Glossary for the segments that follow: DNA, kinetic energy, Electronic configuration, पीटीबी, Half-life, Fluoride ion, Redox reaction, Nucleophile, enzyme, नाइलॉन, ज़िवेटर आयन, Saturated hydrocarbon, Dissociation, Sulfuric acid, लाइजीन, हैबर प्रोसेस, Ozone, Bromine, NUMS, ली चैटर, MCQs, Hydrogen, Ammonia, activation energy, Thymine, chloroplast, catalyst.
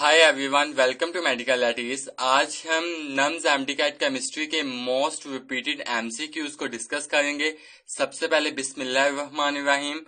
Hi everyone, welcome to medical lattice. आज हम nums MDCAT chemistry के मोस्ट रिपीटेड एमसीक्यूज को डिस्कस करेंगे। सबसे पहले बिस्मिल्लाहिर्रहमानिर्रहीम,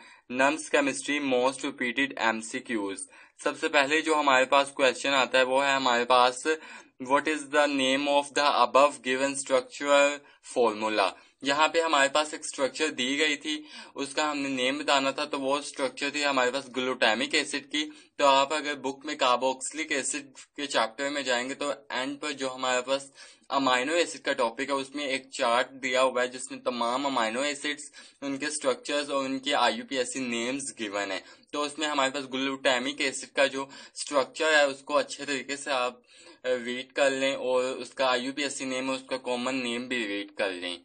nums chemistry most repeated MCQs. सबसे पहले जो हमारे पास क्वेश्चन आता है वो है हमारे पास what is the name of the above given structural formula. यहाँ पे हमारे पास एक स्ट्रक्चर दी गई थी, उसका हमने नेम बताना था, तो वो स्ट्रक्चर थी हमारे पास ग्लूटामिक एसिड की। तो आप अगर बुक में कार्बोक्सिलिक एसिड के चैप्टर में जाएंगे तो एंड पर जो हमारे पास अमाइनो एसिड का टॉपिक है उसमें एक चार्ट दिया हुआ है जिसमें तमाम अमाइनो एसिड्स, उनके स्ट्रक्चर्स और उनके आईयूपीएसी नेम्स गिवन है। तो उसमें हमारे पास ग्लूटामिक एसिड का जो स्ट्रक्चर है उसको अच्छे तरीके से आप रीड कर लें और उसका आईयूपीएसी नेम है उसका कॉमन नेम भी रीड कर लें।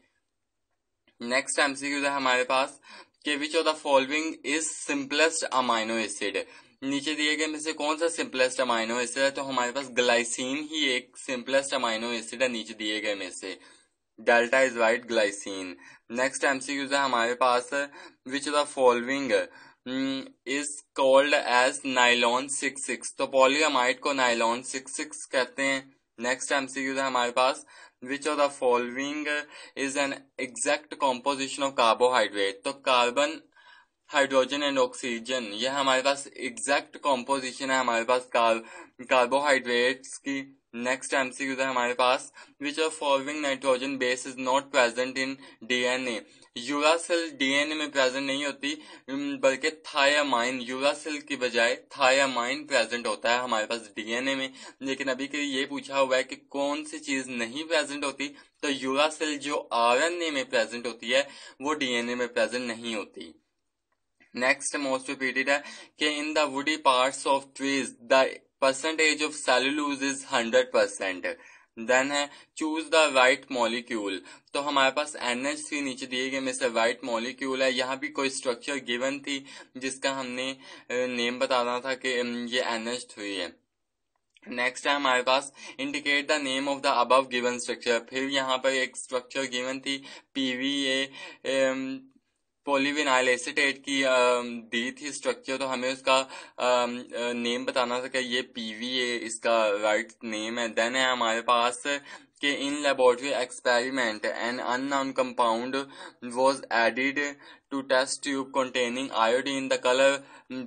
नेक्स्ट एमसीक्यू है हमारे पास के which of the following is simplest amino acid. नीचे दिए गए में से कौन सा सिंपलेस्ट अमाइनो एसिड है? तो हमारे पास ग्लाइसिन ही एक सिंपलेस्ट अमाइनो एसिड है नीचे दिए गए में से। Delta is right, glycine. Next MCQ है हमारे पास which of the following is called as नाइलॉन 66। तो पॉलीअमाइड को नाइलॉन 66 कहते हैं। नेक्स्ट एमसीक्यू है हमारे पास Which of the following is an exact composition of carbohydrate? तो कार्बन, हाइड्रोजन एंड ऑक्सीजन, यह हमारे पास एग्जैक्ट कॉम्पोजिशन है हमारे पास कार्बोहाइड्रेट्स की। नेक्स्ट एमसीक्यू है हमारे पास which of following nitrogen base is not present in DNA. Uracil DNA में प्रेजेंट नहीं होती बल्कि थायमाइन, यूरासिल की बजाय थायमाइन प्रेजेंट होता है हमारे पास डीएनए में। लेकिन अभी के लिए ये पूछा हुआ है कि कौन सी चीज नहीं प्रेजेंट होती, तो यूरासिल जो आरएनए में प्रेजेंट होती है वो डीएनए में प्रेजेंट नहीं होती। नेक्स्ट मोस्ट रिपीटेड है कि in the woody parts of trees the percentage of cellulose is 100%। Then है चूज द राइट मॉलिक्यूल। तो हमारे पास NH3 नीचे दिए गए में से राइट मॉलिक्यूल है। यहाँ भी कोई स्ट्रक्चर गिवन थी जिसका हमने नेम बताना था कि ये NH3 है। नेक्स्ट है हमारे पास indicate the name of the above given structure. फिर यहाँ पर एक स्ट्रक्चर गिवन थी PVA पॉलीविनाइल एसीटेट की दी थी स्ट्रक्चर, तो हमें उसका नेम बताना था कि ये PVA इसका राइट नेम है। देन है हमारे पास कि in laboratory experiment an unknown compound was added to test tube containing iodine, the colour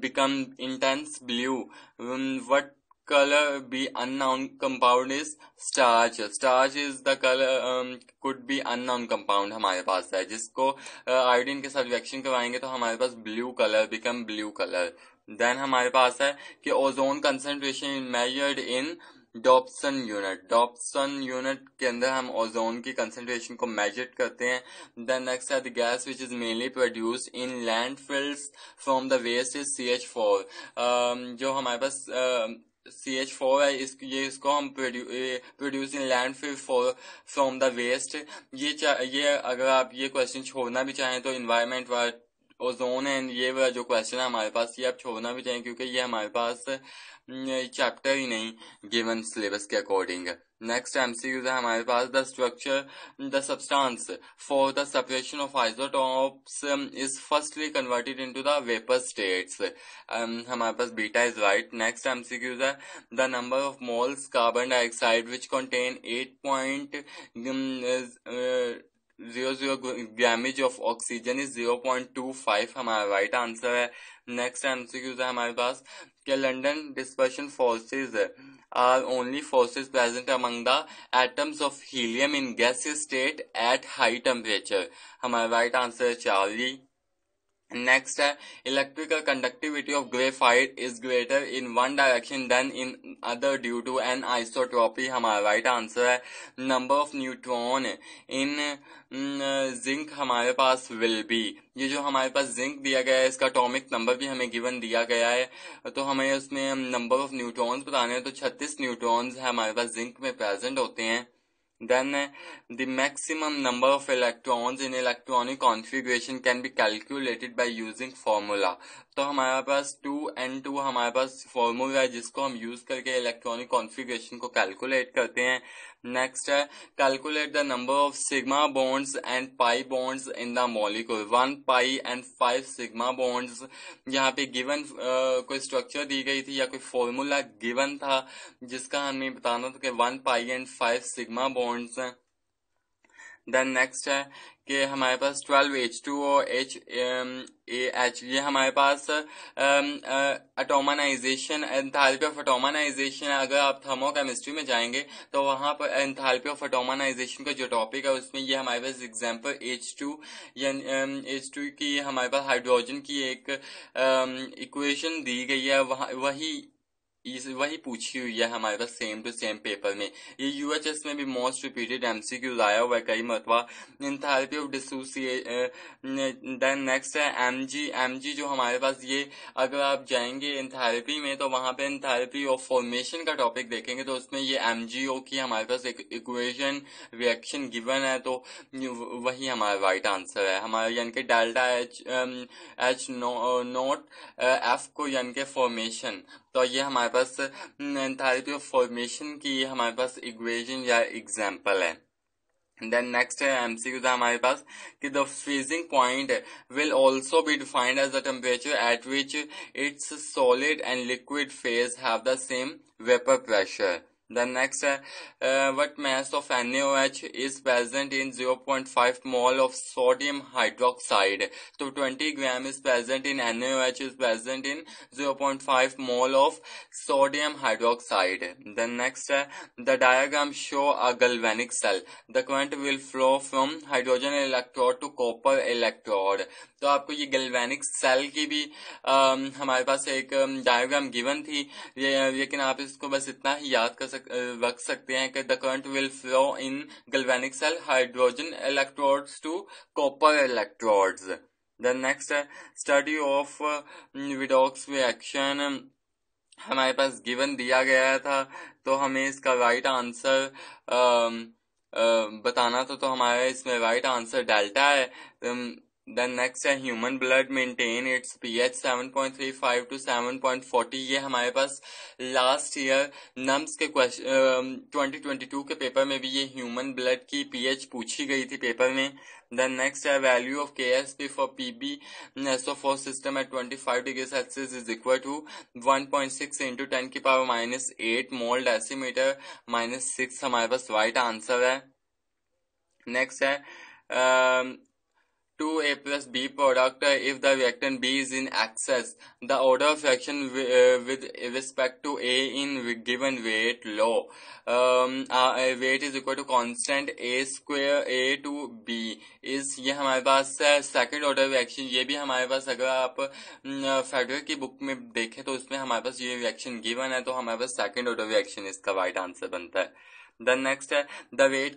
become intense blue, what colour be unknown compound is starch. Starch is the colour could be unknown compound हमारे पास है, जिसको iodine के साथ reaction करवाएंगे तो हमारे पास blue colour become blue colour. Then हमारे पास है कि ozone concentration measured in Dobson unit. Dobson unit के अंदर हम ओजोन की कंसेंट्रेशन को मेजर करते हैं। देन नेक्स्ट है the gas which is mainly produced in landfills from the waste is CH4। जो हमारे पास CH4 है, इसको हम produce in landfill from the waste. ये अगर आप ये क्वेश्चन छोड़ना भी चाहें तो इन्वायरमेंट वाला ओजोन एंड ये वाला जो क्वेश्चन है हमारे पास ये आप छोड़ना भी चाहें क्योंकि ये हमारे पास चैप्टर ही नहीं गिवन सिलेबस के अकॉर्डिंग। नेक्स्ट एमसीक्यू है हमारे पास the structure the substance for the separation of isotopes is firstly converted into the vapour states. हमारे पास beta is right. Next MCQ है the number of moles carbon dioxide which contain 8.00 grams of oxygen is 0.25 हमारा right answer है। Next MCQ है हमारे पास कि London dispersion forces are only forces present among the atoms of helium in gaseous state at high temperature. हमारा right answer है Charlie। Next है electrical conductivity of graphite is greater in one direction than in other due to an isotropy. हमारा right answer है। Number of neutron in zinc हमारे पास will be। ये जो हमारे पास zinc दिया गया है इसका एटॉमिक नंबर भी हमें गिवन दिया गया है, तो हमें उसमें नंबर ऑफ न्यूट्रॉन्स बताने हैं। तो 36 न्यूट्रॉन्स हमारे पास जिंक में प्रेजेंट होते हैं। Then the maximum number of electrons in electronic configuration can be calculated by using formula. तो हमारे पास 2N2 हमारे पास फॉर्मूला है जिसको हम यूज करके इलेक्ट्रॉनिक कॉन्फिगरेशन को कैलकुलेट करते हैं। नेक्स्ट है calculate the number of sigma bonds and pi bonds in the molecule, 1 pi and 5 sigma bonds. यहाँ पे गिवन कोई स्ट्रक्चर दी गई थी या कोई फॉर्मूला गिवन था जिसका हमें बताना था कि 1 पाई एंड 5 सिग्मा बॉन्ड्स हैं। देन नेक्स्ट है कि हमारे पास 12H2 और AH, ये हमारे पास एटोमाइजेशन एंथैल्पी ऑफ एटोमाइजेशन। अगर आप थर्मोकेमिस्ट्री में जाएंगे तो वहां पर एंथैल्पी ऑफ एटोमाइजेशन का जो टॉपिक है उसमें ये हमारे पास एग्जांपल H2 की हमारे पास हाइड्रोजन की एक इक्वेशन दी गई है, वही पूछी हुई है हमारे पास सेम टू सेम पेपर में। ये यूएचएस में भी मोस्ट रिपीटेड एमसीक्यूज आया हुआ है कई मरतबा, enthalpy of dissociation. Then next है एमजी जो हमारे पास, ये अगर आप जाएंगे एंथैल्पी में तो वहां पे एंथैल्पी ऑफ फॉर्मेशन का टॉपिक देखेंगे तो उसमें ये एमजीओ की हमारे पास एक इक्वेशन रिएक्शन गिवन है, तो वही हमारा राइट आंसर है हमारा, यानी कि डेल्टा H नॉट F को यानी कि फॉर्मेशन। तो ये हमारे पास एंथैल्पी ऑफ फॉर्मेशन की हमारे पास इक्वेशन या एग्जांपल है। देन नेक्स्ट है एमसीक्यू था हमारे पास कि the freezing point will also be defined as the temperature at which its solid and liquid phase have the same vapour pressure. Then next है what mass of NaOH is present in 0.5 mole of sodium hydroxide, तो 20 gram is present in NaOH is present in 0.5 mole of sodium hydroxide. Then next है the diagram show a galvanic cell, the current will flow from hydrogen electrode to copper electrode. तो आपको ये galvanic cell की भी हमारे पास एक diagram given थी, लेकिन आप इसको बस इतना ही याद कर रख सकते हैं कि the current will flow in galvanic cell hydrogen electrodes to copper electrodes. Then next है स्टडी ऑफ विडॉक्स रिएक्शन हमारे पास गिवन दिया गया था, तो हमें इसका राइट आंसर बताना था, तो हमारा इसमें राइट आंसर डेल्टा है। देन नेक्स्ट है human blood maintain its pH 7.35 to 7.40, ये हमारे पास लास्ट ईयर नम्स के क्वेश्चन 2022 के पेपर में भी ये ह्यूमन ब्लड की पीएच पूछी गई थी पेपर में। देन नेक्स्ट है value of KSP for PB SO4 system at 25 degree Celsius is equal to 1.6 into 10⁻⁸ mole decimetre -6 हमारे पास राइट आंसर है। नेक्स्ट है 2A+B product if the reactant B is in excess, the order of reaction with respect to A in given weight law. Weight is equal to constant A square A to B is, ये हमारे पास second order reaction, ये भी हमारे पास अगर आप Federer की book में देखें तो उसमें हमारे पास ये reaction given है, तो हमारे पास second order reaction इसका right answer बनता है। देन नेक्स्ट है द वेट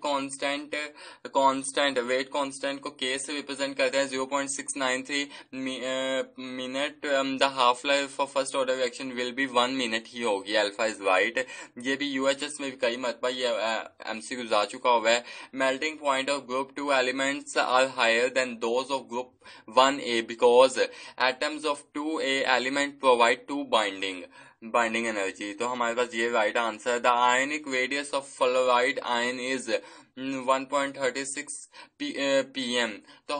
कांस्टेंट को K से रिप्रेजेंट करते हैं 0.693 minute, the half life of first order reaction will be 1 minute ही होगी, अल्फा इज वाइट। ये भी यूएचएस में भी कई मरतबा ये एमसी गुजार चुका हुआ है। Melting point of group 2 elements are higher than those of group 1A because atoms of 2A element provide 2 binding energy, तो हमारे पास ये right answer. The ionic radius of fluoride ion is 1.36 pm, तो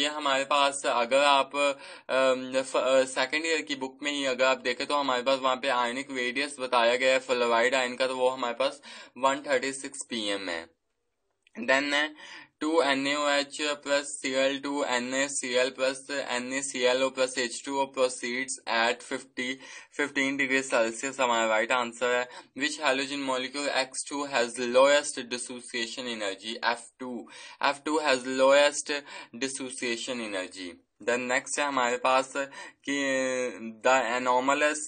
ये हमारे पास अगर आप सेकेंड ईयर की बुक में ही अगर आप देखें तो हमारे पास वहां पे आयनिक रेडियस बताया गया है फ्लोराइड आयन का, तो वो हमारे पास 136 pm है। Then 2NaOH + Cl2NaCl + NaClO + H2O proceeds at 15 degree Celsius हमारा राइट आंसर है। Which halogen molecule X2 has lowest dissociation energy? F2 has lowest dissociation energy। Then next है हमारे पास कि the anomalous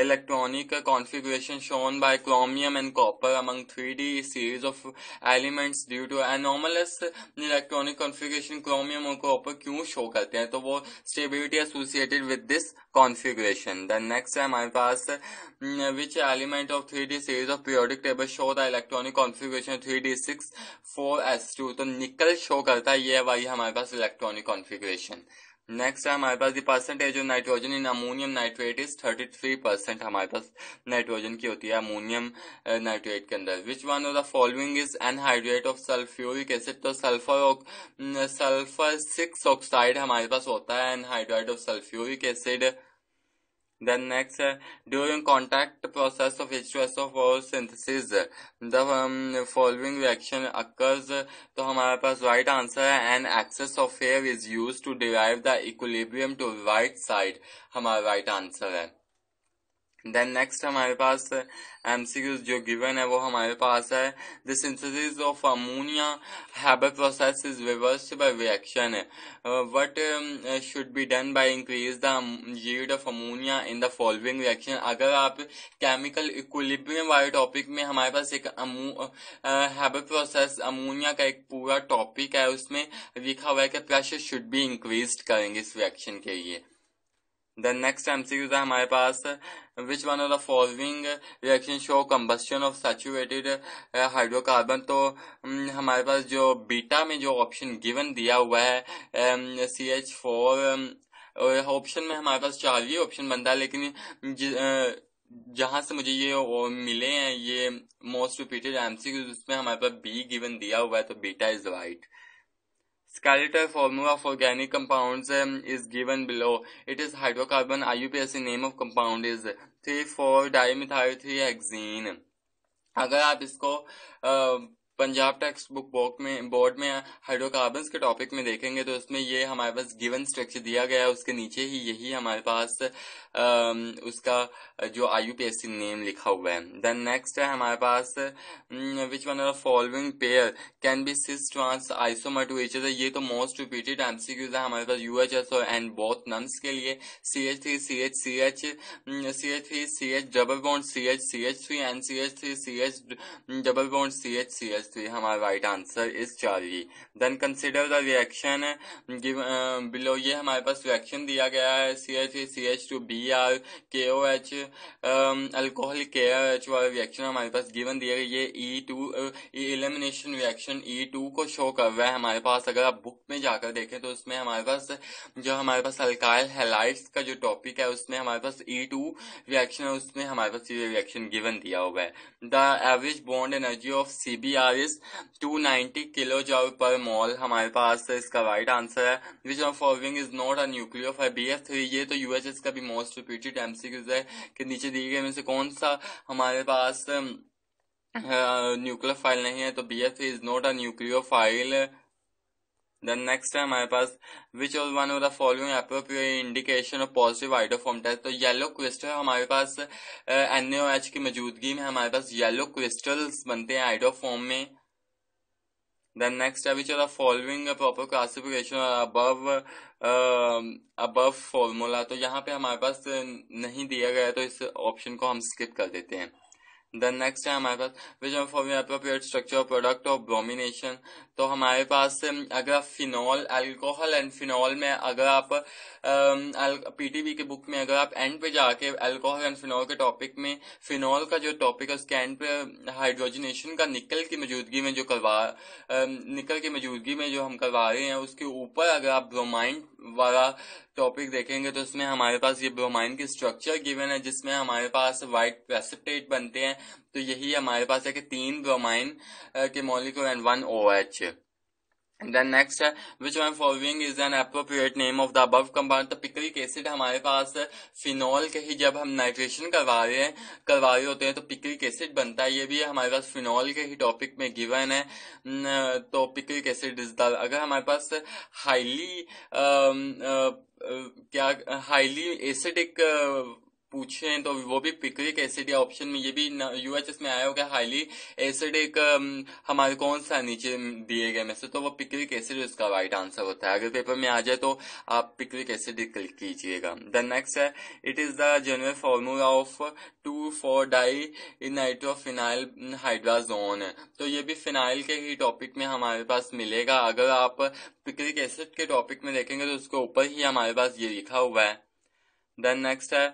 electronic configuration shown by chromium and copper among 3D series of elements due to anomalous electronic configuration. Chromium और copper क्यों show करते हैं, तो वो stability associated with this configuration. Then next है हमारे पास which element of 3D series of periodic table show the electronic configuration 3D6 4S2, तो निकल शो करता है, ये वही हमारे पास इलेक्ट्रॉनिक कॉन्फिगरेशन। नेक्स्ट है हमारे पास percentage of nitrogen in ammonium nitrate is 33% हमारे पास नाइट्रोजन की होती है अमोनियम नाइट्रेट के अंदर। Which one of the following is anhydride of sulphuric acid. तो सल्फर 6 ऑक्साइड हमारे पास होता है anhydride of sulphuric acid. Then next है during contact process of H2SO4 synthesis the following reaction occurs. तो हमारे पास राइट आंसर है an excess of air is use to derive the equilibrium to right side, हमारा right answer है। Then next हमारे पास MCQs जो गिवन है वो हमारे पास है the synthesis of ammonia हैबर प्रोसेस is reversed by reaction what should be done by increase the yield of ammonia in the following reaction. अगर आप केमिकल इक्विलिब्रियम वाले टॉपिक में, हमारे पास एक हैबर प्रोसेस अमोनिया का एक पूरा टॉपिक है, उसमें लिखा हुआ है कि प्रेशर शुड बी इंक्रीज करेंगे इस रिएक्शन के लिए। देन नेक्स्ट एमसीक्यूज है हमारे पास which one of the following reaction show combustion of saturated hydrocarbon. तो हमारे पास जो बीटा में जो ऑप्शन गिवन दिया हुआ है CH4 ऑप्शन में हमारे पास 4 ही ऑप्शन बनता है, लेकिन जहां से मुझे ये मिले हैं ये मोस्ट रिपीटेड एमसीक्यूज, उसमें हमारे पास B गिवन दिया हुआ है, तो beta is right. Skeletal formula of organic compounds is given below. It is hydrocarbon. IUPAC name of compound is 3,4-dimethyl-3-hexene. अगर आप इसको पंजाब टेक्स्ट बुक में बोर्ड में हाइड्रोकार्बन्स के टॉपिक में देखेंगे तो उसमें ये हमारे पास गिवन स्ट्रक्चर दिया गया है, उसके नीचे ही यही हमारे पास उसका जो IUPAC नेम लिखा हुआ है। देन नेक्स्ट है हमारे पास which one of following pair can be cis trans isomer to each. ये तो मोस्ट रिपीटेड एमसीक्यूज है हमारे पास UHS और एंड बोथ नम्स के लिए CH3CH3CH3CH3CH3CH3CH3CH3CH3CH3 हमारा right answer is 4। Then consider the reaction below, ये हमारे पास रिएक्शन दिया गया है CH3CH2BrKOH अल्कोहलिक KOH वाला रिएक्शन हमारे पास गिवन दिया गया। ये E2 एलिमिनेशन रिएक्शन E2 को शो कर रहा है हमारे पास। अगर आप बुक में जाकर देखें तो उसमें हमारे पास जो हमारे पास अल्काइल हैलाइड्स का जो टॉपिक है उसमें हमारे पास E2 रिएक्शन है, उसमें हमारे पास ये रिएक्शन गिवन दिया हुआ है। The average bond energy of CBr 290 kilojoule per mole हमारे पास इसका राइट आंसर है। Which of following is not a nucleophile BF3। ये तो UHS का भी मोस्ट रिपीटेड एमसीक्यूज है कि नीचे दिए गए में से कौन सा हमारे पास न्यूक्लियोफाइल नहीं है, तो BF3 is not a nucleophile. Then next है हमारे पास विच और one of the following appropriate indication of positive iodoform test. तो येलो क्रिस्टल हमारे पास NaOH की मौजूदगी में हमारे पास येलो क्रिस्टल्स बनते हैं आइडोफॉर्म में। देन नेक्स्ट है which of the following proper classification above formula. तो यहाँ पे हमारे पास नहीं दिया गया है तो इस ऑप्शन को हम स्किप कर देते हैं। देन नेक्स्ट है हमारे पास which of following appropriate structure of product of bromination. तो हमारे पास अगर फिनॉल अल्कोहल एंड फिनॉल में अगर आप PTB के बुक में अगर आप एंड पे जाके अल्कोहल एंड फिनॉल के टॉपिक में फिनॉल का जो टॉपिक है उसके एंड पे हाइड्रोजनेशन का निकल की मौजूदगी में जो निकल की मौजूदगी में जो हम करवा रहे हैं उसके ऊपर अगर आप ब्रोमाइन वाला टॉपिक देखेंगे तो उसमें हमारे पास ये ब्रोमाइन की स्ट्रक्चर गिवन है जिसमें हमारे पास वाइट प्रेसिपिटेट बनते हैं। तो यही हमारे पास है कि 3 ब्रोमाइन के molecule and 1 OH। Then next है which one following is an appropriate name of the above compound. तो पिक्रिक एसिड हमारे पास फिनॉल के ही जब हम नाइट्रेशन करवा रहे होते हैं तो पिक्रिक एसिड बनता है। ये भी हमारे पास फिनॉल के ही टॉपिक में गिवन है, तो पिक्रिक एसिड इज द। अगर हमारे पास हाईली एसिडिक पूछे तो वो भी पिक्रिक एसिड या ऑप्शन में, ये भी UHS में आया होगा हाईली एसिडिक हमारे कौन सा नीचे दिए गए में से, तो वो पिक्रिक एसिड उसका राइट आंसर होता है। अगर पेपर में आ जाए तो आप पिक्रिक एसिड क्लिक कीजिएगा। देन नेक्स्ट है it is the general formula of 2,4-डाई नाइट्रोफिनाइल हाइड्राजोन। तो ये भी फिनाइल के ही टॉपिक में हमारे पास मिलेगा। अगर आप पिक्रिक एसिड के टॉपिक में देखेंगे तो उसके ऊपर ही हमारे पास ये लिखा हुआ है। देन नेक्स्ट है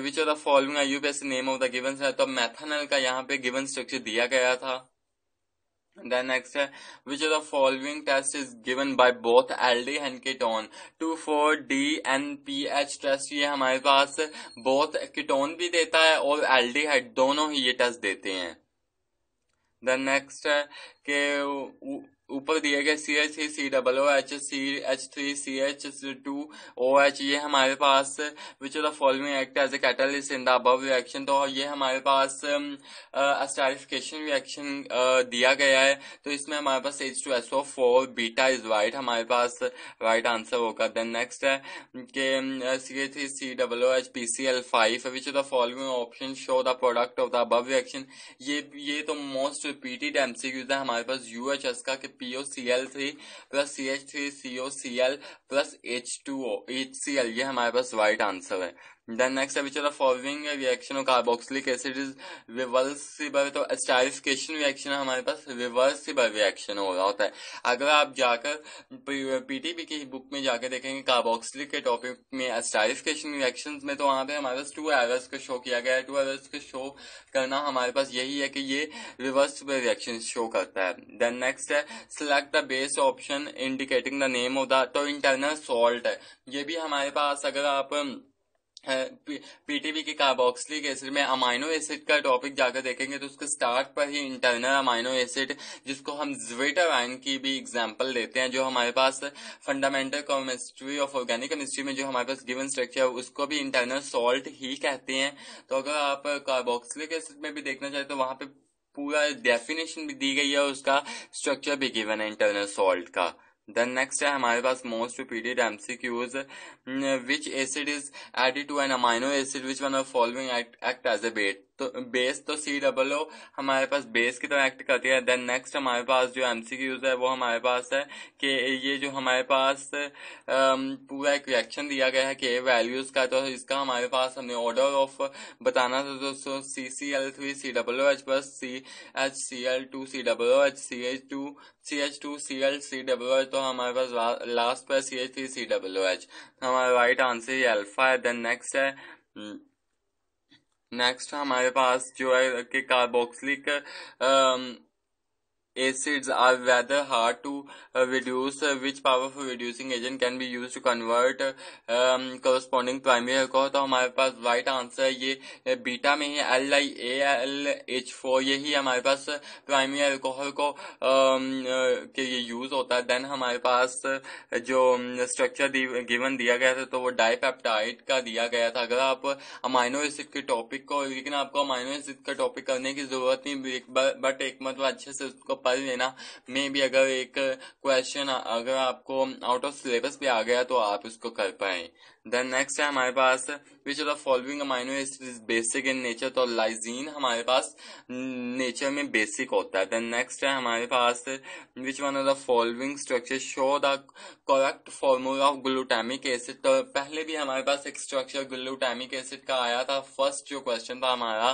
विच ऑफ द फॉलोइंग IUPAC name of the given. तो मेथनल का यहाँ पे गिवन स्ट्रक्चर दिया गया था। Then next है, which of the following test is given by both aldehyde and ketone? 2,4-D and pH test ये हमारे पास both ketone भी देता है और aldehyde दोनों ही ये test देते हैं. Then next है कि ऊपर दिए गए CH3COOH, CH3CH2OH ये हमारे पास which of the following act as a catalyst in the above reaction. तो ये हमारे पास एस्टारिफिकेशन रिएक्शन दिया गया है, तो इसमें हमारे पास H2SO4 बीटा इज राइट, हमारे पास राइट आंसर होगा. देन नेक्स्ट है कि CH3COOH PCl5 which of the following option show the product of the above reaction. ये तो मोस्ट रिपीटेड एमसीक्यूज है हमारे पास UHS का, कि POCl3 plus CH3COCl plus HCl, ये हमारे पास राइट आंसर है. देन नेक्स्ट है which of the following reaction of carboxylic acid is reversible. तो स्टाइरिफिकेशन रिएक्शन हमारे पास रिवर्सिबल रिएक्शन हो रहा होता है. अगर आप जाकर पीटीबी की बुक में जाकर देखेंगे कार्बोक्सिलिक के टॉपिक में स्टाइरिफिकेशन रिएक्शन में, तो वहां पे हमारे पास 2 एरर्स को शो किया गया है. 2 एरर्स को शो करना हमारे पास यही है कि ये रिवर्सिबल रिएक्शन शो करता है. देन नेक्स्ट है select the base option indicating the name of the. तो इंटरनल सॉल्ट है ये भी हमारे पास. अगर आप पीटीबी के कार्बोक्सिलिक एसिड में अमाइनो एसिड का टॉपिक जाकर देखेंगे तो उसके स्टार्ट पर ही इंटरनल अमाइनो एसिड, जिसको हम ज़िवेटर आयन की भी एग्जांपल देते हैं, जो हमारे पास fundamental chemistry of organic chemistry में जो हमारे पास गिवन स्ट्रक्चर है उसको भी इंटरनल सॉल्ट ही कहते हैं. तो अगर आप कार्बोक्सिलिक एसिड में भी देखना चाहें तो वहां पे पूरा डेफिनेशन भी दी गई है, उसका स्ट्रक्चर भी गिवन है इंटरनल सॉल्ट का. देन नेक्स्ट है हमारे पास most repeated MCQs, which acid is added to an amino acid which one of following act as a base. तो COO हमारे पास बेस की तरह एक्ट करती है. देन नेक्स्ट हमारे पास जो एमसीक्यूज है वो हमारे पास है कि ये जो हमारे पास पूरा एक रिएक्शन दिया गया है के वैल्यूज का, तो इसका हमारे पास हमने ऑर्डर ऑफ बताना था. तो CCl3COOH प्लस CHCl2COOH CH2Cl3COOH, तो हमारे पास लास्ट पर CH3COOH, हमारा राइट आंसर ये अल्फा है. देन नेक्स्ट है हमारे पास जो है कि carboxylic acids are whether hard to reduce, which powerful reducing agent can be use to convert corresponding primary alcohol. तो हमारे पास राइट आंसर ये बीटा में ही LiAlH4, यही हमारे पास प्राइमरी अल्कोहल को के ये यूज होता है. देन हमारे पास जो स्ट्रक्चर गिवन दिया गया था तो वो डाइपेप्टाइड का दिया गया था. अगर आप अमाइनो एसिड के टॉपिक को, लेकिन आपको अमाइनो एसिड का टॉपिक करने की जरूरत नहीं, बट एक मतलब अच्छे से उसको पढ़ लेना. में भी अगर एक क्वेश्चन अगर आपको आउट ऑफ सिलेबस भी आ गया तो आप उसको कर पाए. देन नेक्स्ट है हमारे पास which of the following amino acid is basic in nature. तो लाइजीन हमारे पास नेचर में बेसिक होता है. देन नेक्स्ट है हमारे पास which one of the following structure show the correct formula of glutamic acid. तो पहले भी हमारे पास एक स्ट्रक्चर ग्लूटामिक एसिड का आया था, फर्स्ट जो क्वेश्चन था हमारा,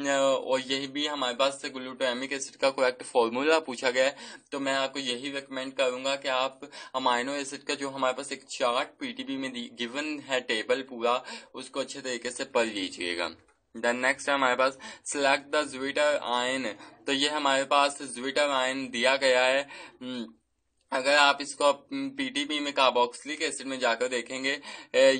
और यही भी हमारे पास ग्लूटामिक एसिड का करेक्ट फॉर्मूला पूछा गया है. तो मैं आपको यही रिकमेंड करूंगा कि आप अमाइनो एसिड का जो हमारे पास एक चार्ट पीटीबी में गिवन है टेबल पूरा, उसको अच्छे तरीके से पढ़ लीजिएगा. देन नेक्स्ट है हमारे पास सिलेक्ट द ज़िवेटर आयन. तो ये हमारे पास ज़िवेटर आयन दिया गया है. अगर आप इसको पीटीबी में कार्बोक्सिलिक एसिड में जाकर देखेंगे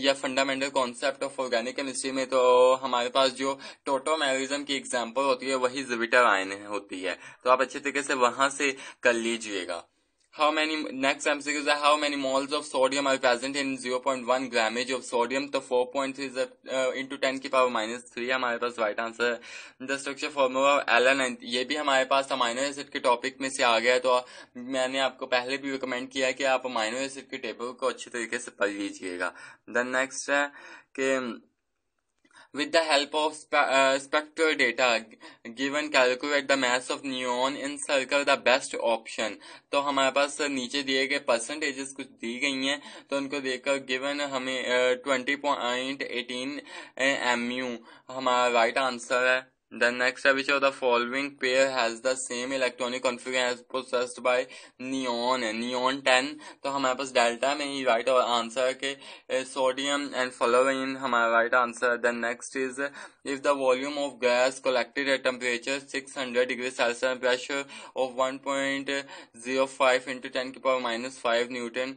या fundamental concept of organic chemistry में, तो हमारे पास जो टोटोमेरिज्म की एग्जांपल होती है वही ज़िवेटर आयन होती है. तो आप अच्छे तरीके से वहां से कर लीजिएगा. How many next MCQs are how many moles of sodium are present in 0.1 grammage of sodium? तो 4.3 is into 10 की पावर -3 हमारे पास राइट आंसर है. द स्ट्रक्चर फॉर्मूला Aln, ये भी हमारे पास अमाइनो एसिड के टॉपिक में से आ गया है. तो मैंने आपको पहले भी रिकमेंड किया है कि आप अमाइनो एसिड के टेबल को अच्छे तरीके से पढ़ लीजिएगा. देन नेक्स्ट है कि With the help of spectral data given, calculate the mass of neon in circle the best option. तो हमारे पास नीचे दिए गए परसेंटेजेस कुछ दी गई हैं, तो उनको देखकर गिवन हमें 20.18 mu हमारा राइट आंसर है. The next which of the following pair has the same electronic configuration as possessed by neon है neon 10. तो हमारे पास डेल्टा में ही राइट आंसर के सोडियम एंड फ्लोरीन हमारा right answer. The next is if the volume of gas collected at temperature 600 degree Celsius and pressure of 1.05 into 10 की power minus 5 newton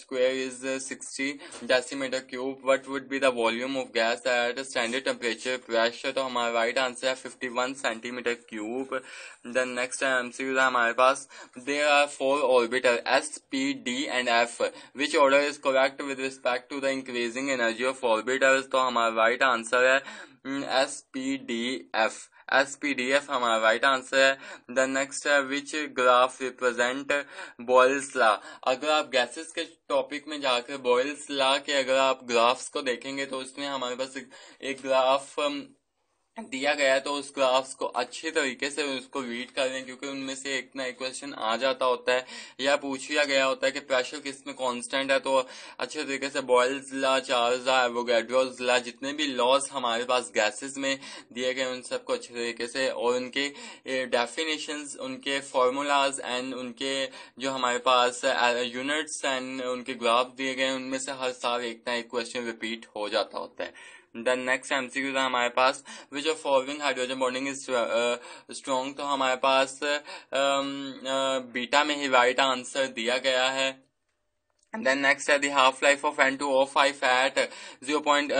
square is 60 decimetre cube what would be the volume of gas at standard temperature pressure. तो हमारा right answer है 51 centimetre cube. The next MCQ हमारे पास there are four orbital S P D and F which order is correct with respect to the increasing energy of orbitals. तो हमारा right answer है SPDF हमारा right answer है. The next है which graph represent Boyle's law. अगर आप gases के topic में जाकर बॉयल्स लॉ के अगर आप ग्राफ्स को देखेंगे तो उसमें हमारे पास एक ग्राफ दिया गया, तो उस ग्राफ्स को अच्छे तरीके से उसको रीड कर लें क्योंकि उनमें से एक ना एक क्वेश्चन आ जाता होता है या पूछ लिया गया होता है कि प्रेशर किस में कांस्टेंट है. तो अच्छे तरीके से Boyle's law, Charles law, Avogadro's law, जितने भी लॉज हमारे पास गैसेस में दिए गए उन सबको अच्छे तरीके से और उनके डेफिनेशंस, उनके फार्मूलाज एंड उनके जो हमारे पास यूनिट्स एंड उनके ग्राफ दिए गए उनमें से हर साल एक ना एक क्वेश्चन रिपीट हो जाता होता है. द नेक्स्ट एमसीक्यू था हमारे पास which of following hydrogen bonding is strong. तो हमारे पास बीटा में ही राइट आंसर दिया गया है. Then next है the half life of N2O5 at 0.0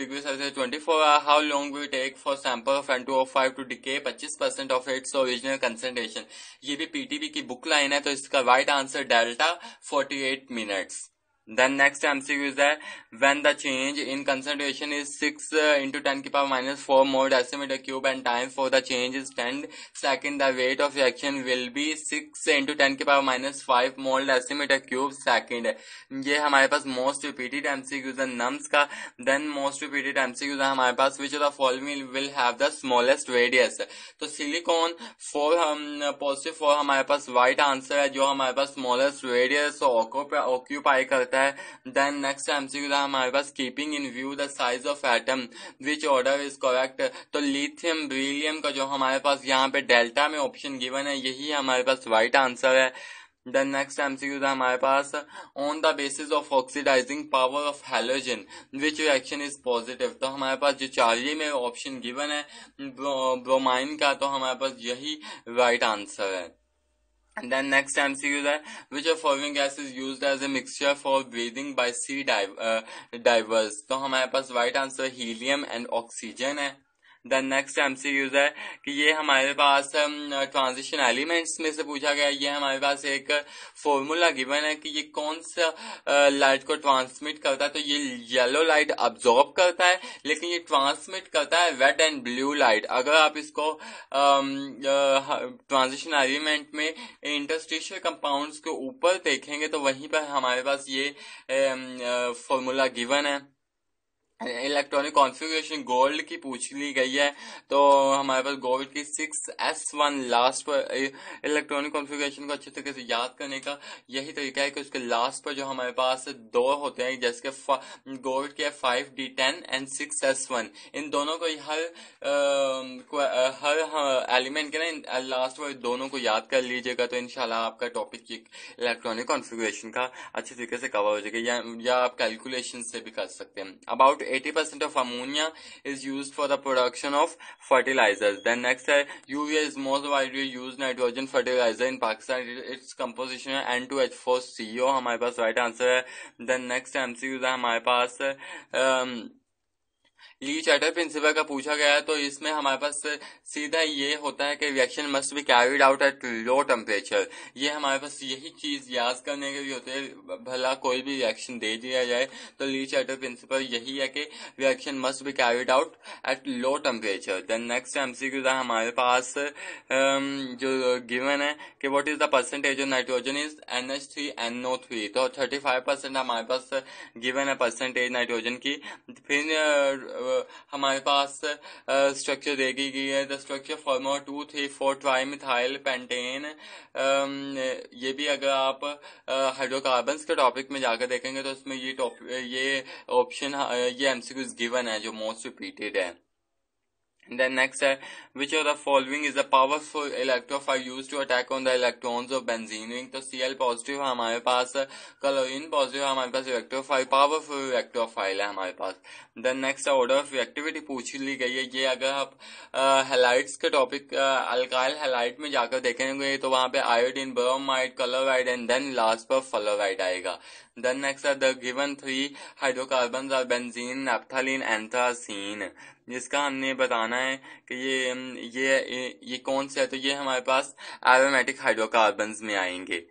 degree Celsius 24 hours. How long will it take for sample of N2O5 to decay 25% of its original concentration. ये भी पीटीबी की बुक लाइन है, तो इसका right answer delta 48 minutes. Then next MCQ is that when the change in concentration is 6 into 10 की power minus 4 mole decimetre cube and time for the change is 10 second the rate of reaction will be 6 into 10 की power minus 5 mole decimetre cube second. ये हमारे पास most repeated MCQs है नम्स का. Then most repeated MCQs है हमारे पास which of the following will have the smallest radius. तो सिलिकॉन 4 हमारे पास राइट आंसर है जो हमारे पास स्मॉलेस्ट रेडियस ऑक्यूपाई करता है. Then next MCQ हमारे पास keeping in view the size of atom which order is correct. तो lithium, beryllium का जो हमारे पास यहाँ पे डेल्टा में ऑप्शन गिवन है यही हमारे पास राइट आंसर है. The next MCQ हमारे पास on the basis of oxidizing power of halogen which reaction is positive. तो हमारे पास जो चार्ली में ऑप्शन गिवन है ब्रोमाइन का, तो हमारे पास यही राइट आंसर है. And then next MCQ है which of following gas is used as a mixture for breathing by sea divers. तो हमारे पास right answer helium and oxygen है. The next MCQ है कि ये हमारे पास transition elements में से पूछा गया. ये हमारे पास एक formula given है कि ये कौन सा light को transmit करता है. तो ये yellow light absorb करता है लेकिन ये transmit करता है red and blue light. अगर आप इसको transition element में interstitial compounds के ऊपर देखेंगे तो वहीं पर हमारे पास ये formula given है. इलेक्ट्रॉनिक कॉन्फ़िगरेशन गोल्ड की पूछ ली गई है, तो हमारे पास गोल्ड की 6s1 लास्ट पर इलेक्ट्रॉनिक कॉन्फ़िगरेशन को अच्छे तरीके से याद करने का यही तरीका है कि उसके लास्ट पर जो हमारे पास दो होते हैं जैसे कि गोल्ड के 5d10 एंड 6s1. इन दोनों को हर एलिमेंट के ना लास्ट पर दोनों को याद कर लीजिएगा तो इंशाल्लाह आपका टॉपिक इलेक्ट्रॉनिक कॉन्फ़िगरेशन का अच्छे तरीके से कवर हो जाएगा या आप कैलकुलेशन से भी कर सकते हैं. About 80% of ammonia is used for the production of fertilizers. Then next urea is most widely used nitrogen fertilizer in Pakistan. Its composition N2H4CO. हमारे पास right answer है. Then next MCQ है हमारे पास ली चैटर प्रिंसिपल का पूछा गया है, तो इसमें हमारे पास सीधा ये होता है कि reaction must be carried out at low temperature. ये हमारे पास यही चीज याद करने के लिए होते है, भला कोई भी रिएक्शन दे दिया जाए तो ली चैटर प्रिंसिपल यही है कि reaction must be carried out at low temperature. Then next MCQ था हमारे पास जो गिवन है कि what is the percentage of nitrogen is NH3NO3. तो 35% हमारे पास गिवन है परसेंटेज नाइट्रोजन की. फिर हमारे पास स्ट्रक्चर देखी गई है the structure formula 2, 3, 4 trimethyl pentane. ये भी अगर आप हाइड्रोकार्बन्स के टॉपिक में जाकर देखेंगे तो उसमें ये ऑप्शन ये एमसीक्यूज गिवन है जो मोस्ट रिपीटेड है. Then next है, which of the following is a powerful electrophile used to attack on the electrons of benzene ring? तो Cl पॉजिटिव हमारे पास, क्लोरीन पॉजिटिव हमारे पास इलेक्ट्रोफाइल, पावरफुल इलेक्ट्रोफाइल है हमारे पास. Then next order of reactivity पूछ ली गई है. ये अगर आप हेलाइट्स के टॉपिक अल्काइल हेलाइट में जाकर देखेंगे तो वहां पे iodine, bromide, chloride and then last पर फ्लोराइड आएगा. Then next are the given three hydrocarbons are benzene, naphthalene, anthracene. जिसका हमने बताना है कि ये कौन से है, तो ये हमारे पास एरोमेटिक हाइड्रोकार्बन्स में आएंगे.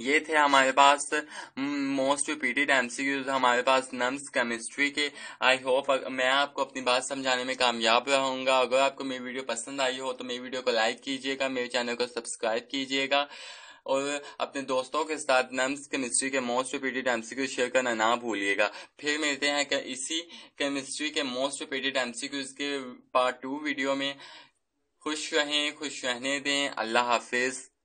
ये थे हमारे पास मोस्ट रिपीटेड एमसीक्यूज हमारे पास नम्स केमिस्ट्री के. आई होप मैं आपको अपनी बात समझाने में कामयाब रहूंगा. अगर आपको मेरी वीडियो पसंद आई हो तो मेरी वीडियो को लाइक कीजिएगा, मेरे चैनल को सब्सक्राइब कीजिएगा और अपने दोस्तों के साथ नम्स केमिस्ट्री के मोस्ट रिपीटेड एमसीक्यू शेयर करना ना भूलिएगा. फिर मिलते हैं कि इसी केमिस्ट्री के मोस्ट रिपीटेड एमसीक्यूज के पार्ट 2 वीडियो में. खुश रहें, खुश रहने दें. अल्लाह हाफिज.